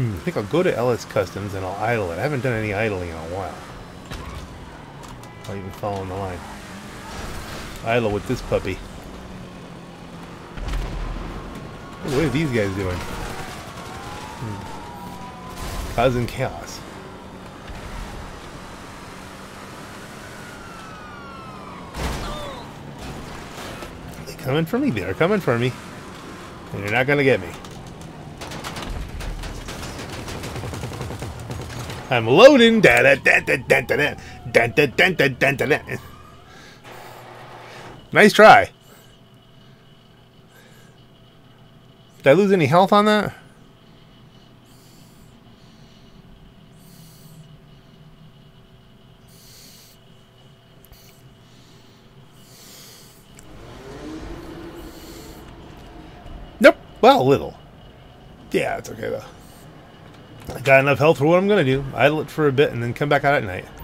I think I'll go to Ellis Customs and I'll idle it. I haven't done any idling in a while. I'll even follow the line. Idle with this puppy. Hey, what are these guys doing? Causing chaos. Are they coming for me? They're coming for me. And they're not gonna get me. I'm loading. Da da da da da da da da da da da da da. Nice try. Did I lose any health on that? Nope. Well, a little. Yeah, it's okay though. I got enough health for what I'm gonna do. Idle it for a bit and then come back out at night.